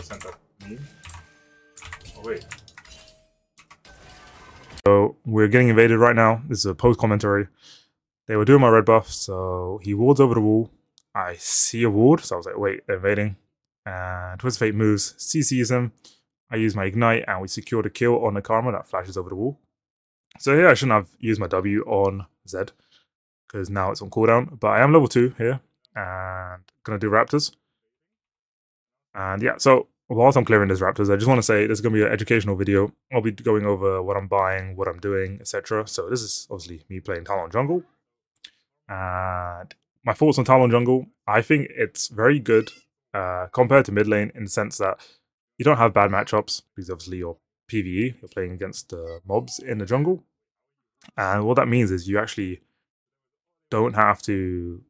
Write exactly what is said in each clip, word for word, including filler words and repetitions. Sent at me. Oh wait. So we're getting invaded right now. This is a post commentary. They were doing my red buff, so he wards over the wall. I see a ward, so I was like, wait, they're invading. And Twisted Fate moves, C Cs him. I use my ignite, and we secured a kill on the Karma that flashes over the wall. So here I shouldn't have used my W on Zed, because now it's on cooldown. But I am level two here, and gonna do Raptors. And yeah, so whilst I'm clearing those Raptors, I just want to say this is going to be an educational video. I'll be going over what I'm buying, what I'm doing, et cetera. So this is obviously me playing Talon Jungle. And my thoughts on Talon Jungle, I think it's very good uh, compared to mid lane in the sense that you don't have bad matchups because obviously you're PvE, you're playing against the mobs in the jungle. And what that means is you actually don't have to...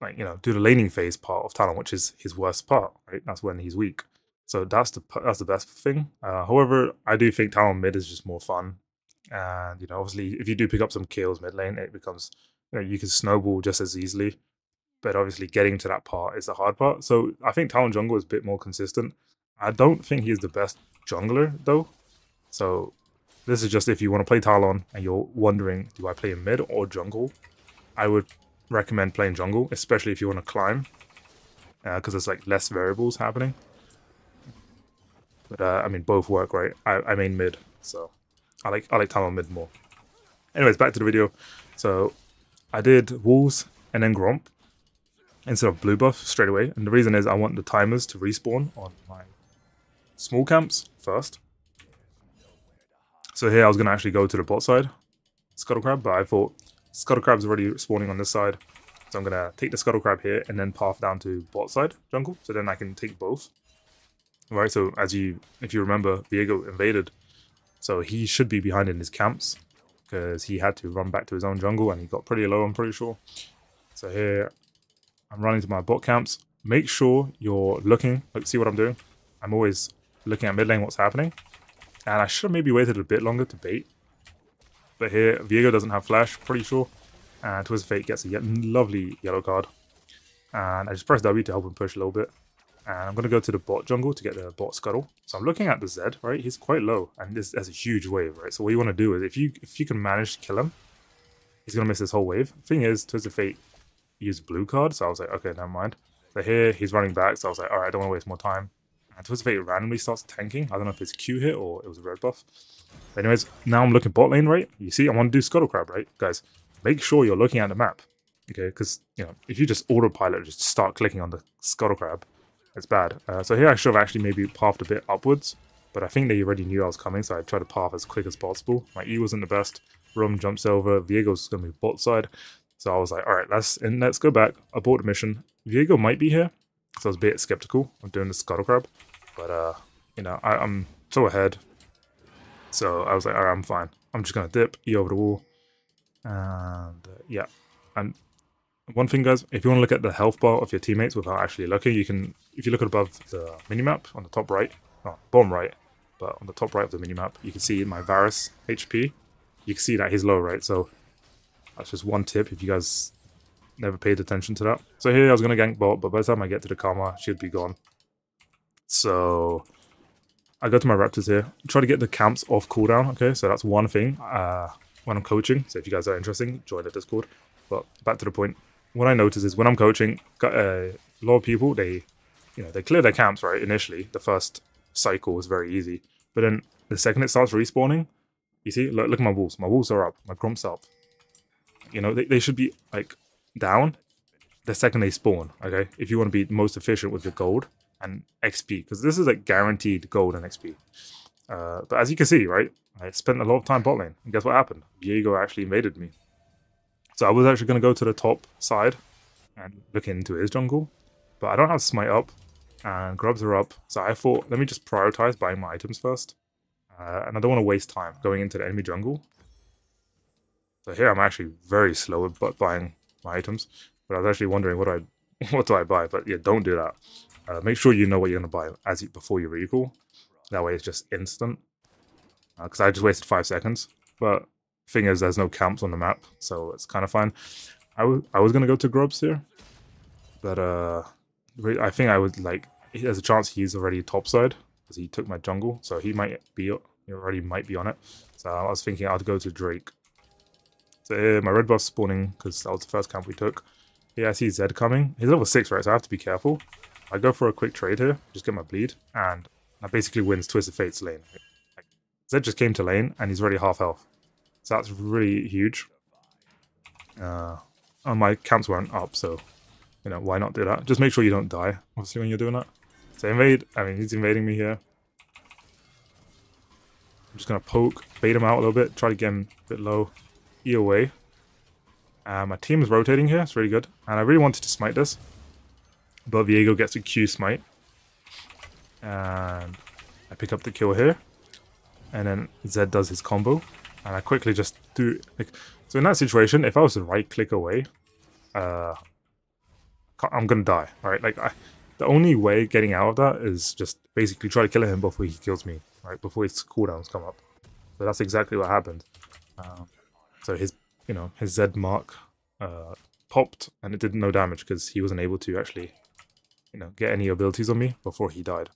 like, you know, do the laning phase part of Talon, which is his worst part, right? That's when he's weak. So that's the that's the best thing. Uh, however, I do think Talon mid is just more fun. And, you know, obviously, if you do pick up some kills mid lane, it becomes, you know, you can snowball just as easily. But obviously, getting to that part is the hard part. So I think Talon jungle is a bit more consistent. I don't think he's the best jungler, though. So this is just if you want to play Talon and you're wondering, do I play him mid or jungle? I would... recommend playing jungle, especially if you want to climb, because uh, there's like less variables happening. But uh, I mean, both work, right? I, I mean mid, so I like I like Talon mid more. Anyways, back to the video. So I did walls and then Gromp instead of blue buff straight away, and the reason is I want the timers to respawn on my small camps first. So here I was gonna actually go to the bot side, Scuttle Crab, but I thought. Scuttle Crab's already spawning on this side, so I'm going to take the Scuttle Crab here and then path down to bot side jungle, so then I can take both. All right, so as you, if you remember, Viego invaded, so he should be behind in his camps, because he had to run back to his own jungle, and he got pretty low, I'm pretty sure. So here, I'm running to my bot camps. Make sure you're looking, like, see what I'm doing. I'm always looking at mid lane, what's happening, and I should have maybe waited a bit longer to bait. But here, Viego doesn't have flash, pretty sure. And Twisted Fate gets a ye lovely yellow card. And I just press W to help him push a little bit. And I'm going to go to the bot jungle to get the bot scuttle. So I'm looking at the Zed, right? He's quite low. And this has a huge wave, right? So what you want to do is, if you if you can manage to kill him, he's going to miss this whole wave. Thing is, Twisted Fate used blue card. So I was like, okay, never mind. So here, he's running back. So I was like, all right, I don't want to waste more time. And Twisted Fate randomly starts tanking. I don't know if it's Q hit or it was a red buff. But anyways, now I'm looking bot lane, right? You see, I want to do Scuttle Crab, right? Guys, make sure you're looking at the map, okay? Because, you know, if you just autopilot, just start clicking on the Scuttle Crab, it's bad. Uh, so here I should have actually maybe pathed a bit upwards, but I think they already knew I was coming, so I tried to path as quick as possible. My E wasn't the best. Rum jumps over. Viego's going to be bot side. So I was like, all right, let's, and let's go back. Abort the mission. Viego might be here. So I was a bit skeptical of doing the Scuttle Crab, but, uh, you know, I, I'm so ahead. So I was like, all right, I'm fine. I'm just going to dip, E over the wall. And uh, yeah. And one thing, guys, if you want to look at the health bar of your teammates without actually looking, you can, if you look at above the minimap on the top right, not bottom right, but on the top right of the minimap, you can see my Varus H P. You can see that he's low, right? So that's just one tip if you guys... never paid attention to that. So here I was going to gank bot, but by the time I get to the Karma, she'd be gone. So I go to my Raptors here. Try to get the camps off cooldown, okay? So that's one thing uh, when I'm coaching. So if you guys are interested, join the Discord. But back to the point. What I notice is when I'm coaching, uh, a lot of people, they you know, they clear their camps, right? Initially, the first cycle is very easy. But then the second it starts respawning, you see, look, look at my walls. My walls are up. My Grump's up. You know, they, they should be like... down the second they spawn, okay? If you want to be most efficient with your gold and X P, because this is like guaranteed gold and X P. Uh, but as you can see, right, I spent a lot of time bot lane, and guess what happened? Viego actually invaded me. So I was actually going to go to the top side and look into his jungle, but I don't have Smite up, and Grubs are up, so I thought, let me just prioritize buying my items first, uh, and I don't want to waste time going into the enemy jungle. So here I'm actually very slow at buying my items, but I was actually wondering what do I what do I buy, but yeah, don't do that. Uh, make sure you know what you're gonna buy as you, before you recall. That way it's just instant. Because uh, I just wasted five seconds. But thing is, there's no camps on the map, so it's kind of fine. I was I was gonna go to Grubs here, but uh, I think I would like there's a chance he's already topside because he took my jungle, so he might be he already might be on it. So I was thinking I'd go to Drake. So uh, my red buff's spawning because that was the first camp we took. Yeah, I see Zed coming. He's level six, right? So I have to be careful. I go for a quick trade here, just get my bleed, and that basically wins Twisted Fate's lane. Like, Zed just came to lane and he's already half health, so that's really huge. Uh, oh, my camps weren't up, so you know why not do that? Just make sure you don't die, obviously, when you're doing that. So invade. I mean, he's invading me here. I'm just gonna poke, bait him out a little bit, try to get him a bit low. E away. Uh, my team is rotating here, it's really good, and I really wanted to smite this, but Viego gets a Q smite, and I pick up the kill here, and then Zed does his combo, and I quickly just do, like, so in that situation, if I was to right click away, uh, I'm gonna die, right? Like, I, the only way getting out of that is just basically try to kill him before he kills me, right, before his cooldowns come up, so that's exactly what happened. Um, so his You know, his Zed mark uh, popped, and it did no damage because he wasn't able to actually, you know, get any abilities on me before he died.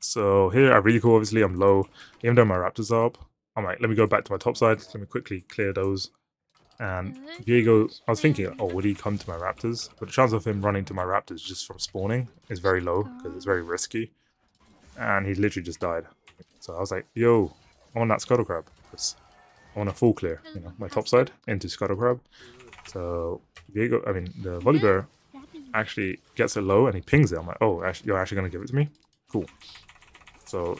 So here I really cool, obviously I'm low, even though my raptors are up. I'm like, let me go back to my top side, let me quickly clear those. And Viego, I was thinking, oh, would he come to my raptors? But the chance of him running to my raptors just from spawning is very low because it's very risky. And he literally just died. So I was like, yo, I want that scuttle crab. It's on a full clear, you know, my top side into Scuttle Crab. So Viego, I mean, the Volibear actually gets it low and he pings it. I'm like, oh, you're actually going to give it to me? Cool. So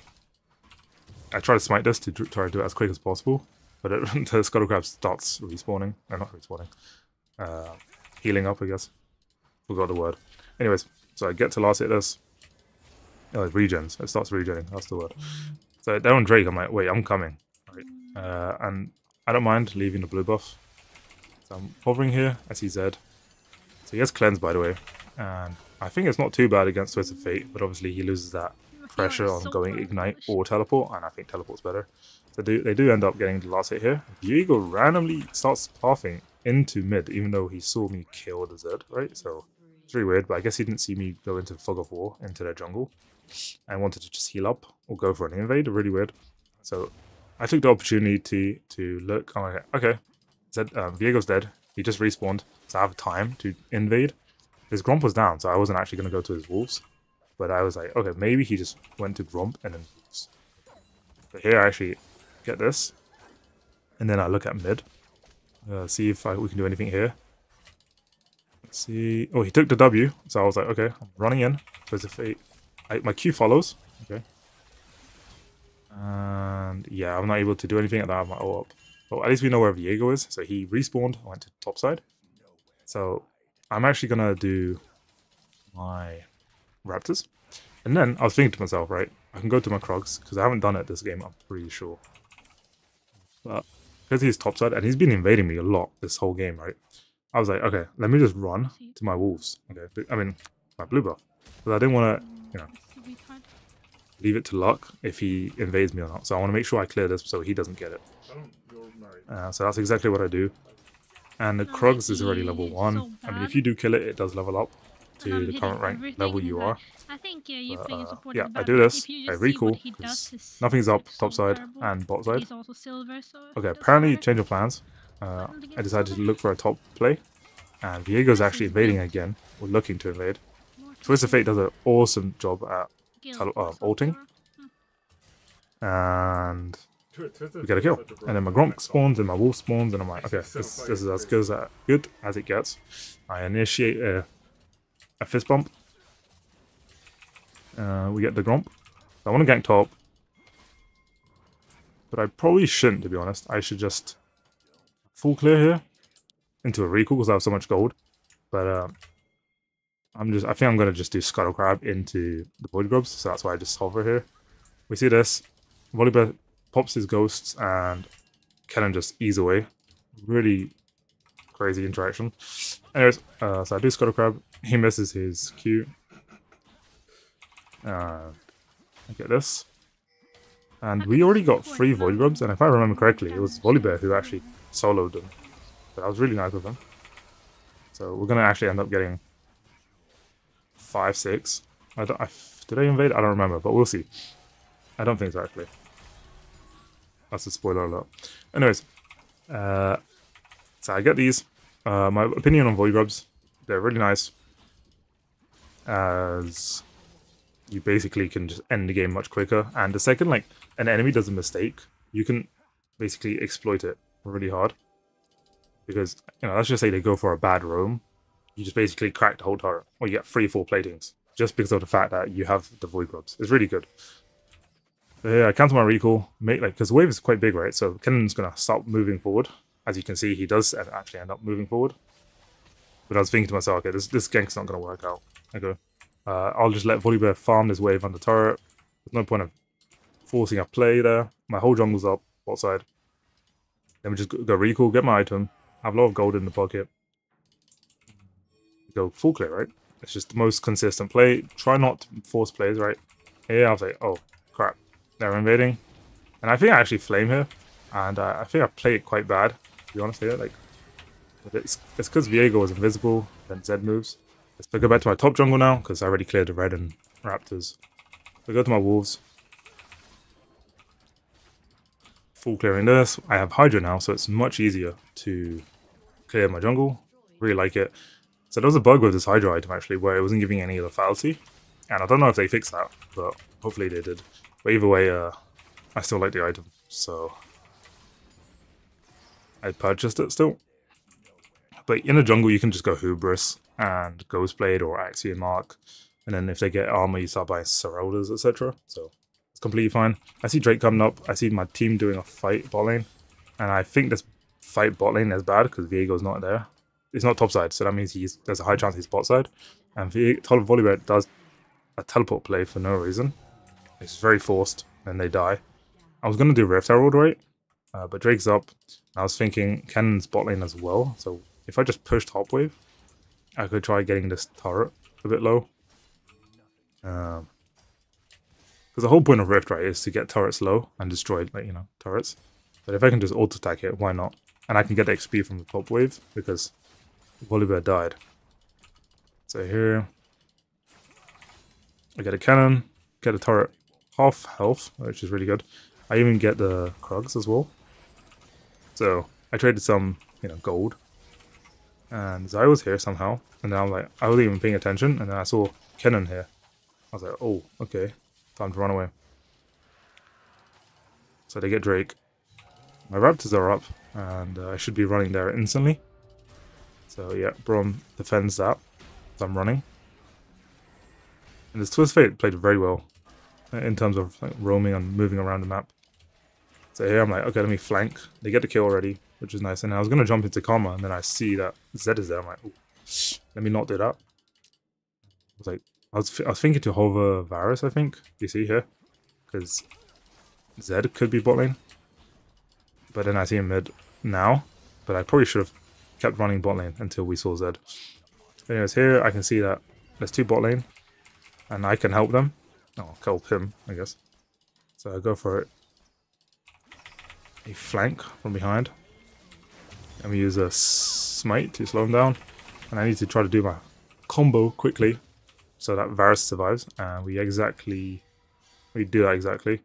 I try to smite this to try to do it as quick as possible, but it, the Scuttle Crab starts respawning. No, not respawning. Uh, healing up, I guess. Forgot the word. Anyways, so I get to last hit this. Oh, it regens. It starts regenerating. That's the word. So they're on Drake. I'm like, wait, I'm coming. Uh, and I don't mind leaving the blue buff. So I'm hovering here, I see Zed. So he has cleanse, by the way. And I think it's not too bad against Twisted Fate, but obviously he loses that pressure on going Ignite or Teleport, and I think Teleport's better. So do, they do end up getting the last hit here. Viego randomly starts pathing into mid, even though he saw me kill the Zed, right? So it's really weird, but I guess he didn't see me go into Fog of War, into their jungle, and wanted to just heal up or go for an invade, really weird. So I took the opportunity to look. Oh, okay, okay. Zed, um, Viego's dead. He just respawned, so I have time to invade. His Gromp was down, so I wasn't actually going to go to his wolves. But I was like, okay, maybe he just went to Gromp and then. But here I actually get this, and then I look at mid, uh, see if I, we can do anything here. Let's see. Oh, he took the W, so I was like, okay, I'm running in. So it's a fate. I, my Q follows. Okay. And yeah, I'm not able to do anything at that. I'm like, oh, well, at least we know where Viego is. So he respawned, I went to top side. So I'm actually gonna do my raptors, and then I was thinking to myself, right, I can go to my Krogs because I haven't done it this game, I'm pretty sure. But because he's top side and he's been invading me a lot this whole game, right? I was like, okay, let me just run to my wolves. Okay, I mean my blue buff, because I didn't want to, you know, leave it to luck if he invades me or not. So I want to make sure I clear this so he doesn't get it. Uh, so that's exactly what I do. And the Krogs is already level one. I mean, if you do kill it, it does level up to the current rank level you are. But, uh, yeah, I do this. I recall. Nothing's up top side and bot side. Okay, apparently change of plans. Uh, I decided to look for a top play. And Viego's actually invading again, or looking to invade. Twisted Fate does an awesome job at Uh, ulting, and we get a kill, and then my Gromp spawns and my wolf spawns, and I'm like, okay, this, this is as good as, uh, good as it gets. I initiate a, a fist bump. Uh, we get the Gromp. I want to gank top, but I probably shouldn't, to be honest. I should just full clear here into a recall because I have so much gold, but um I'm just, I think I'm going to just do Scuttle Crab into the Void Grubs, so that's why I just hover here. We see this, Volibear pops his ghosts, and Kennen just ease away. Really crazy interaction. Anyways, uh, so I do Scuttle Crab, he misses his Q. Uh, I get this. And we already got three Void Grubs, and if I remember correctly, it was Volibear who actually soloed them. So that was really nice of him. So we're going to actually end up getting five six I don't, I, did I invade? I don't remember, but we'll see. I don't think so, actually. That's a spoiler alert. Anyways, uh, so I get these. Uh, my opinion on Void Grubs, they're really nice. As you basically can just end the game much quicker. And the second, like, an enemy does a mistake, you can basically exploit it really hard. Because, you know, let's just say they go for a bad roam. You just basically crack the whole turret. Or you get three, four platings. Just because of the fact that you have the Void Grubs. It's really good. So yeah, I cancel my recall. Make like because the wave is quite big, right? So Kennen's going to start moving forward. As you can see, he does actually end up moving forward. But I was thinking to myself, okay, this, this gank's not going to work out. Okay. Uh, I'll just let Volibear farm this wave on the turret. There's no point of forcing a play there. My whole jungle's up, bot side. Then we just go recall, get my item. I have a lot of gold in the pocket. Go full clear, right? It's just the most consistent play. Try not to force plays, right? Here I was like, oh, crap. They're invading. And I think I actually flame here. And uh, I think I play it quite bad, to be honest here. Like, it's because Viego was invisible, then Zed moves. Let's go back to my top jungle now, because I already cleared the red and raptors. So I go to my wolves. Full clearing this. I have Hydra now, so it's much easier to clear my jungle. Really like it. So there was a bug with this Hydra item, actually, where it wasn't giving any lethality. And I don't know if they fixed that, but hopefully they did. But either way, uh, I still like the item, so I purchased it still. But in the jungle, you can just go Hubris and Ghostblade or Axiom Mark. And then if they get armor, you start buying Seraldas, et cetera. So it's completely fine. I see Drake coming up. I see my team doing a fight bot lane. And I think this fight bot lane is bad because Viego's not there. It's not top side, so that means he's, there's a high chance he's bot side. And Volibear does a teleport play for no reason. It's very forced, and they die. I was going to do Rift Herald, right? Uh, but Drake's up. I was thinking Kennen's bot lane as well. So if I just push top wave, I could try getting this turret a bit low. Because um, the whole point of Rift, right, is to get turrets low and destroy, like, you know, turrets. But if I can just auto-attack it, why not? And I can get the X P from the top wave, because Volibear died. So here, I get a cannon, get a turret half health, which is really good. I even get the Krugs as well. So I traded some, you know, gold. And Xayah was here somehow. And then I'm like, I wasn't even paying attention. And then I saw Kennen here. I was like, oh, okay. Time to run away. So they get Drake. My raptors are up. And uh, I should be running there instantly. So yeah, Brom defends that. So I'm running. And this Twisted Fate played very well. In terms of like roaming and moving around the map. So here I'm like, okay, let me flank. They get the kill already, which is nice. And I was going to jump into Karma, and then I see that Zed is there. I'm like, ooh, let me not do that. I was like, I was, I was thinking to hover Varus, I think. You see here? Because Zed could be bot lane. But then I see him mid now. But I probably should have kept running bot lane until we saw Zed. Anyways, here I can see that there's two bot lane. And I can help them. I'll help him, I guess. So I go for it. A flank from behind. And we use a smite to slow him down. And I need to try to do my combo quickly so that Varus survives. And we exactly... We do that exactly.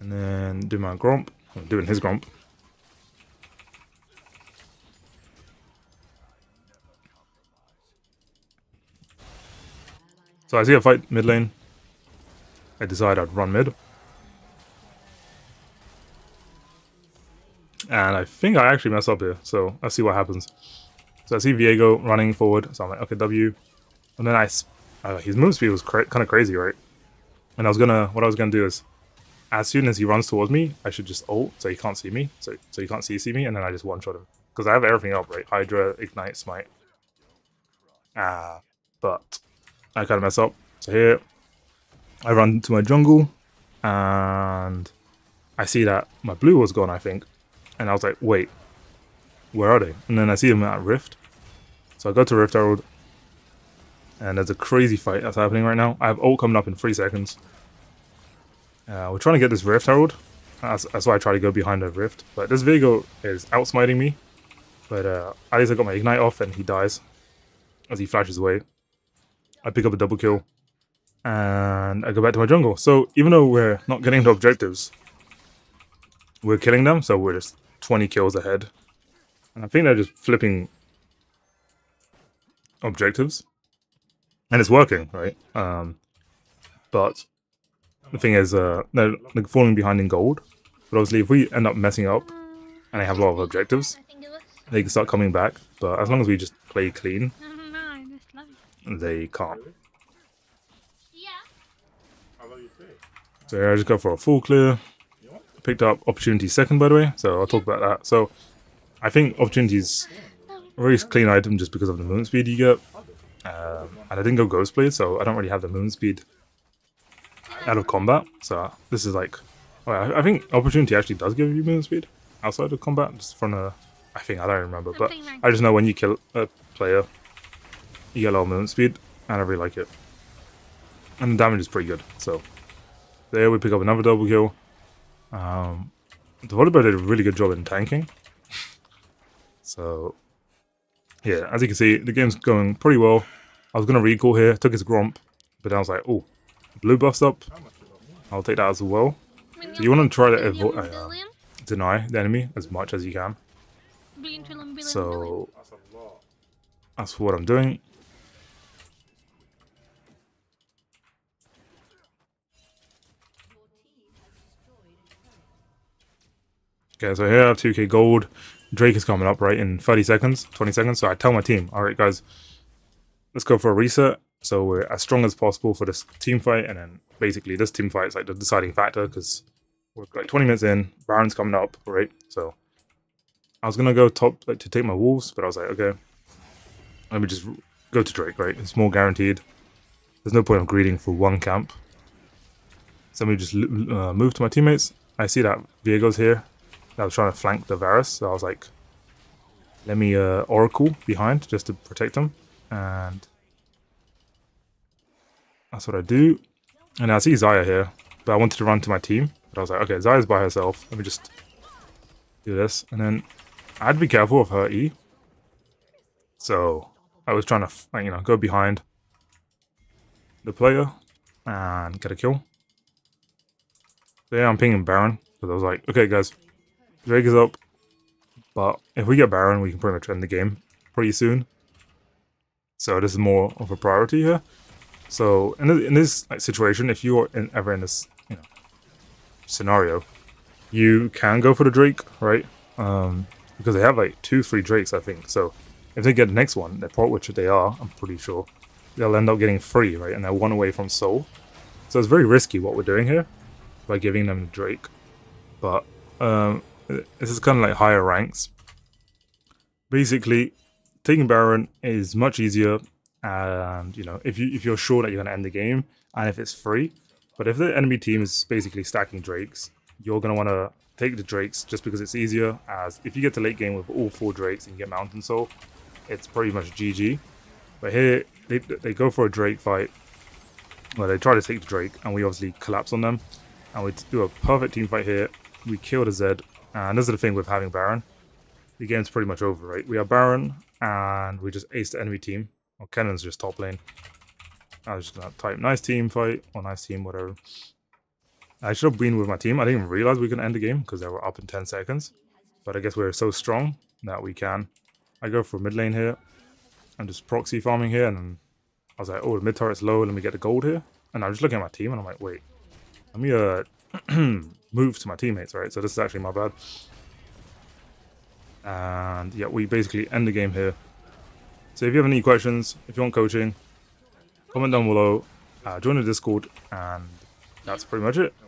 And then do my gromp. I'm doing his gromp. So I see a fight mid lane. I decide I'd run mid. And I think I actually mess up here, so let's see what happens. So I see Viego running forward, so I'm like, okay, W. And then I, uh, his move speed was cra kind of crazy, right? And I was gonna, what I was gonna do is, as soon as he runs towards me, I should just ult, so he can't see me, so so he can't C C me, and then I just one shot him. Because I have everything up, right? Hydra, Ignite, Smite. Ah, uh, but... I kind of mess up. So here, I run to my jungle, and I see that my blue was gone, I think. And I was like, wait, where are they? And then I see them at Rift. So I go to Rift Herald, and there's a crazy fight that's happening right now. I have ult coming up in three seconds. Uh, we're trying to get this Rift Herald. That's, that's why I try to go behind the Rift. But this Viego is outsmiting me, But uh, at least I got my Ignite off and he dies as he flashes away. I pick up a double kill and I go back to my jungle. So even though we're not getting to objectives, we're killing them, so we're just twenty kills ahead. And I think they're just flipping objectives. And it's working, right? Um, but the thing is, uh, they're like, falling behind in gold. But obviously, if we end up messing up and they have a lot of objectives, they can start coming back. But as long as we just play clean, they can't. So yeah, I just go for a full clear. I picked up Opportunity second, by the way, so I'll talk about that. So I think Opportunity's a very clean item just because of the movement speed you get. Um, and I didn't go Ghostblade, so I don't really have the movement speed out of combat. So this is like... Well, I think Opportunity actually does give you movement speed outside of combat, just from a... I think, I don't remember, but I just know when you kill a player, you get a lot of movement speed, and I really like it. And the damage is pretty good, so... There we pick up another double kill. Um, the Volibear did a really good job in tanking. So... Yeah, as you can see, the game's going pretty well. I was going to recall here, took his Gromp, but then I was like, oh, blue buff's up. I'll take that as well. So you want to try to uh, deny the enemy as much as you can. So, that's what I'm doing. Okay, so here I have two K gold. Drake is coming up, right, in thirty seconds, twenty seconds. So I tell my team, all right, guys, let's go for a reset. So we're as strong as possible for this team fight. And then basically this team fight is like the deciding factor because we're like twenty minutes in. Baron's coming up, right? So I was going to go top like, to take my wolves, but I was like, okay, let me just go to Drake, right? It's more guaranteed. There's no point of greeting for one camp. So let me just uh, move to my teammates. I see that Viego's here. I was trying to flank the Varus, so I was like, let me uh, Oracle behind just to protect him. And that's what I do. And I see Xayah here, but I wanted to run to my team. But I was like, okay, Xayah's by herself. Let me just do this. And then I had to be careful of her E. So I was trying to, you know, go behind the player and get a kill. So yeah, I'm pinging Baron. Because I was like, okay, guys. Drake is up, but if we get Baron, we can pretty much end the game pretty soon. So this is more of a priority here. So in this, in this like, situation, if you're in, ever in this you know, scenario, you can go for the Drake, right? Um, because they have like two, three Drakes, I think. So if they get the next one, they're probably, which they are, I'm pretty sure, they'll end up getting three, right? And they're one away from Soul. So it's very risky what we're doing here by giving them the Drake. But um, this is kind of like higher ranks. Basically, taking Baron is much easier, and you know if you if you're sure that you're gonna end the game, and if it's free. But if the enemy team is basically stacking Drakes, you're gonna want to take the Drakes just because it's easier. As if you get to late game with all four Drakes and you get Mountain Soul, it's pretty much G G. But here they they go for a Drake fight. Well, they try to take the Drake, and we obviously collapse on them, and we do a perfect team fight here. We kill the Zed. And this is the thing with having Baron. The game's pretty much over, right? We have Baron, and we just ace the enemy team. Or well, Kennen's just top lane. I was just going to type nice team fight, or nice team, whatever. I should have been with my team. I didn't even realize we could end the game, because they were up in ten seconds. But I guess we we're so strong that we can. I go for mid lane here. I'm just proxy farming here, and I was like, oh, the mid turret's low, let me get the gold here. And I'm just looking at my team, and I'm like, wait, let me... uh. move to my teammates, right? So this is actually my bad. And yeah, we basically end the game here. So if you have any questions, if you want coaching, comment down below, uh, join the Discord, and that's pretty much it.